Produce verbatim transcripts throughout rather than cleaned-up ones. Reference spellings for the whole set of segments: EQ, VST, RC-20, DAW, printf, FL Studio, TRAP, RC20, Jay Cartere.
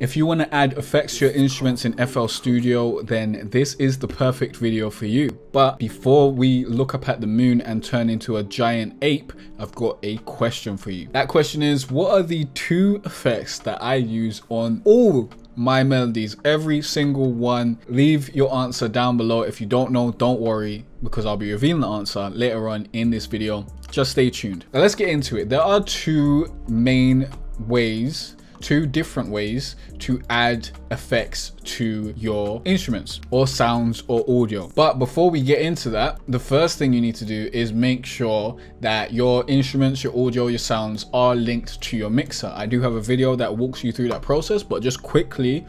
If you want to add effects to your instruments in F L Studio, then this is the perfect video for you. But before we look up at the moon and turn into a giant ape, I've got a question for you. That question is, what are the two effects that I use on all my melodies, every single one? Leave your answer down below. If you don't know, don't worry, because I'll be revealing the answer later on in this video. Just stay tuned. Now let's get into it. There are two main ways two different ways to add effects to your instruments or sounds or audio. But before we get into that, the first thing you need to do is make sure that your instruments, your audio, your sounds are linked to your mixer. I do have a video that walks you through that process, but just quickly,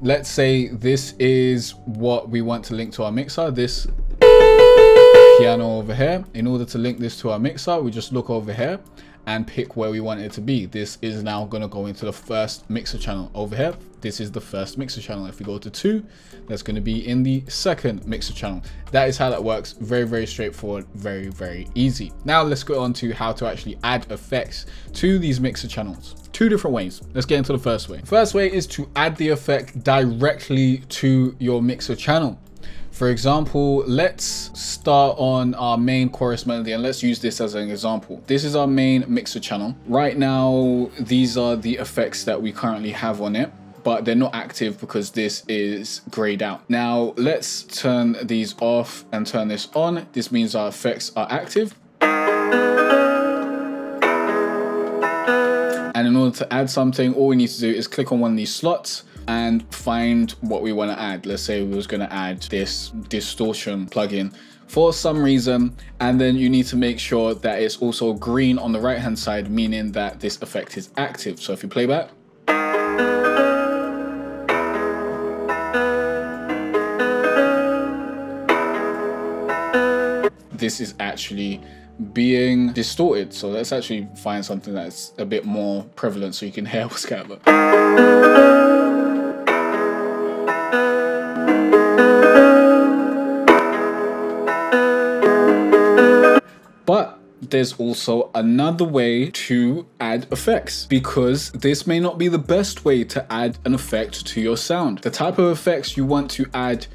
let's say this is what we want to link to our mixer, this piano over here. In order to link this to our mixer, we just look over here and pick where we want it to be. This is now going to go into the first mixer channel over here. This is the first mixer channel. If we go to two, that's going to be in the second mixer channel. That is how that works. Very, very straightforward. Very, very easy. Now let's go on to how to actually add effects to these mixer channels. Two different ways. Let's get into the first way. First way is to add the effect directly to your mixer channel. For example, let's start on our main chorus melody and let's use this as an example. This is our main mixer channel. Right now, these are the effects that we currently have on it, but they're not active because this is grayed out. Now, let's turn these off and turn this on. This means our effects are active. And in order to add something, all we need to do is click on one of these slots and find what we want to add. Let's say we was going to add this distortion plugin for some reason, and then you need to make sure that it's also green on the right hand side, meaning that this effect is active. So if you play back, this is actually being distorted. So let's actually find something that's a bit more prevalent so you can hear what's going on. There's also another way to add effects, because this may not be the best way to add an effect to your sound. The type of effects you want to add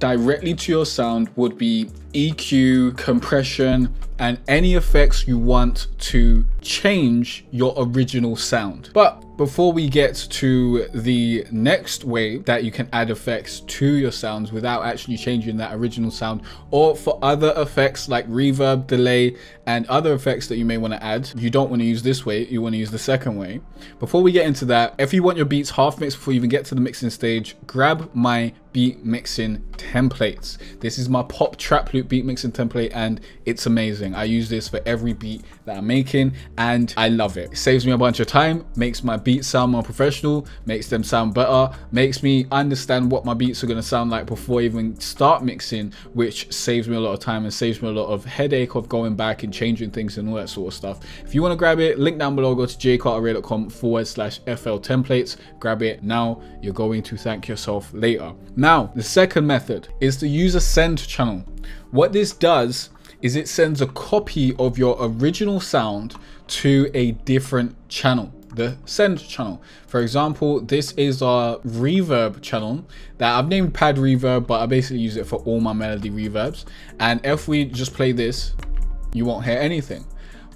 directly to your sound would be E Q, compression, and any effects you want to change your original sound. But before we get to the next way that you can add effects to your sounds without actually changing that original sound, or for other effects like reverb, delay, and other effects that you may want to add, you don't want to use this way, you want to use the second way. Before we get into that, if you want your beats half mixed before you even get to the mixing stage, grab my beat mixing templates. This is my pop trap loop beat mixing template and it's amazing. I use this for every beat that I'm making and I love it. It saves me a bunch of time, makes my beats sound more professional, makes them sound better, makes me understand what my beats are going to sound like before I even start mixing, which saves me a lot of time and saves me a lot of headache of going back and changing things and all that sort of stuff. If you want to grab it, link down below, go to jay cartere dot com forward slash FL templates. Grab it now. You're going to thank yourself later. Now, the second method is to use a send channel. What this does is it sends a copy of your original sound to a different channel, the send channel. For example, this is our reverb channel that I've named pad reverb, but I basically use it for all my melody reverbs. And if we just play this, you won't hear anything.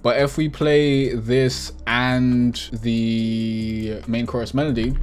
But if we play this and the main chorus melody,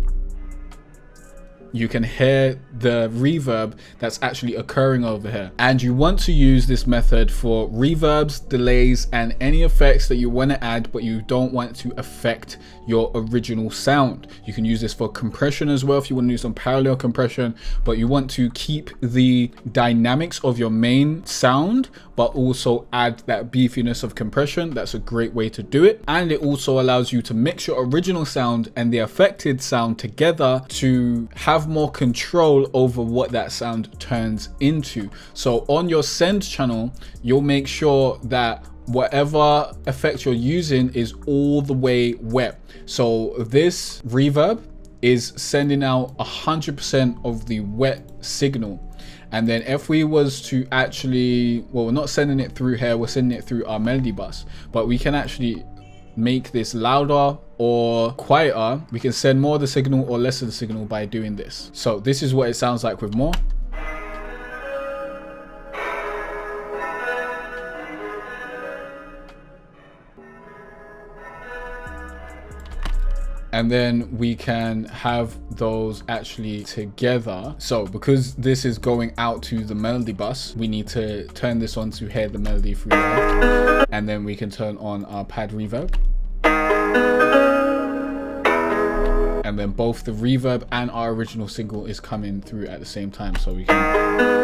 you can hear the reverb that's actually occurring over here. And you want to use this method for reverbs, delays, and any effects that you want to add, but you don't want to affect your original sound. You can use this for compression as well if you want to do some parallel compression, but you want to keep the dynamics of your main sound, but also add that beefiness of compression. That's a great way to do it. And it also allows you to mix your original sound and the affected sound together to have more control over what that sound turns into. So on your send channel, you'll make sure that whatever effect you're using is all the way wet. So this reverb is sending out one hundred percent of the wet signal. And then if we was to actually, well, we're not sending it through here, we're sending it through our melody bus, but we can actually make this louder or quieter. We can send more of the signal or less of the signal by doing this. So this is what it sounds like with more. And then we can have those actually together. So because this is going out to the melody bus, we need to turn this on to hear the melody through there. And then we can turn on our pad reverb. And then both the reverb and our original single is coming through at the same time. So we can...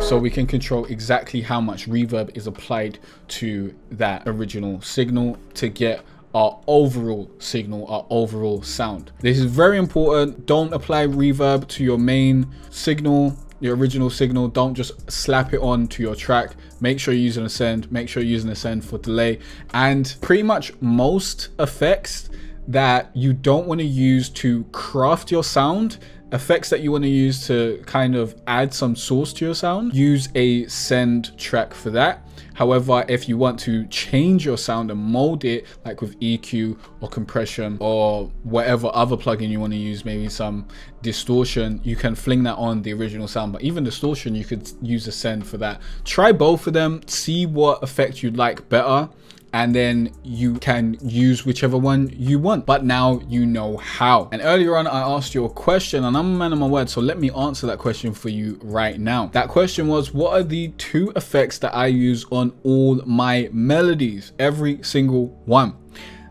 So we can control exactly how much reverb is applied to that original signal to get our overall signal, our overall sound. This is very important. Don't apply reverb to your main signal, your original signal. Don't just slap it on to your track. Make sure you're using a send, make sure you're using a send for delay. And pretty much most effects that you don't want to use to craft your sound, effects that you want to use to kind of add some source to your sound, use a send track for that. However, if you want to change your sound and mold it, like with E Q or compression or whatever other plugin you want to use, maybe some distortion, you can fling that on the original sound. But even distortion, you could use a send for that. Try both of them, see what effect you'd like better, and then you can use whichever one you want. But now you know how. And earlier on, I asked you a question, and I'm a man of my word, so let me answer that question for you right now. That question was, what are the two effects that I use on all my melodies? Every single one.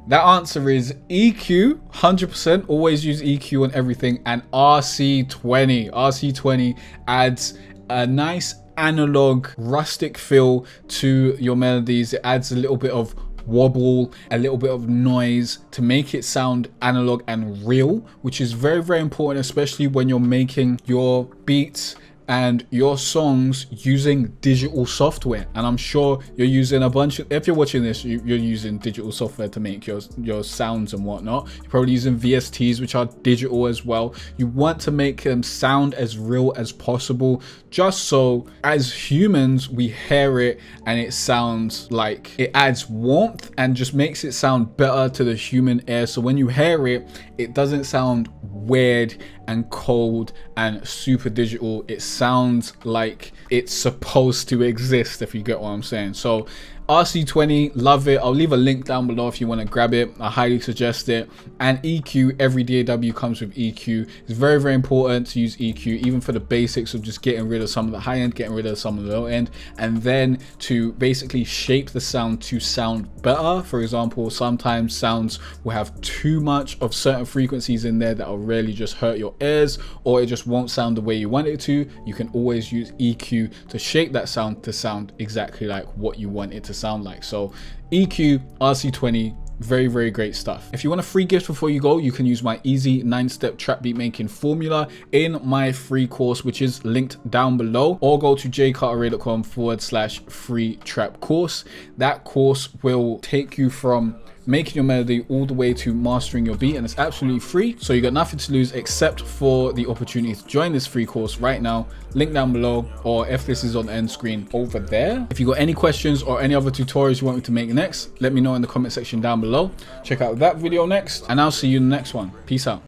That answer is E Q, one hundred percent, always use E Q on everything, and R C twenty. R C twenty adds a nice analog rustic feel to your melodies. It adds a little bit of wobble, a little bit of noise to make it sound analog and real, which is very, very important, especially when you're making your beats and your songs using digital software. And I'm sure you're using a bunch of, if you're watching this, you, you're using digital software to make your your sounds and whatnot. You're probably using V S Ts, which are digital as well. You want to make them sound as real as possible, just so as humans we hear it and it sounds like it adds warmth and just makes it sound better to the human ear. So when you hear it, it doesn't sound weird and cold and super digital. It sounds like it's supposed to exist, if you get what I'm saying. So R C twenty, love it. I'll leave a link down below if you want to grab it. I highly suggest it. And E Q, every D A W comes with E Q. It's very, very important to use E Q, even for the basics of just getting rid of some of the high end, getting rid of some of the low end, and then to basically shape the sound to sound better. For example, sometimes sounds will have too much of certain frequencies in there that will really just hurt your ears, or it just won't sound the way you want it to. You can always use E Q to shape that sound to sound exactly like what you want it to sound like. So E Q, R C twenty, very, very great stuff. If you want a free gift before you go, you can use my easy nine step trap beat making formula in my free course, which is linked down below, or go to jay cartere dot com forward slash free trap course. That course will take you from making your melody all the way to mastering your beat, and it's absolutely free. So you got nothing to lose except for the opportunity to join this free course right now. Link down below, or if this is on the end screen over there. If you got any questions or any other tutorials you want me to make next, let me know in the comment section down below. Check out that video next, and I'll see you in the next one. Peace out.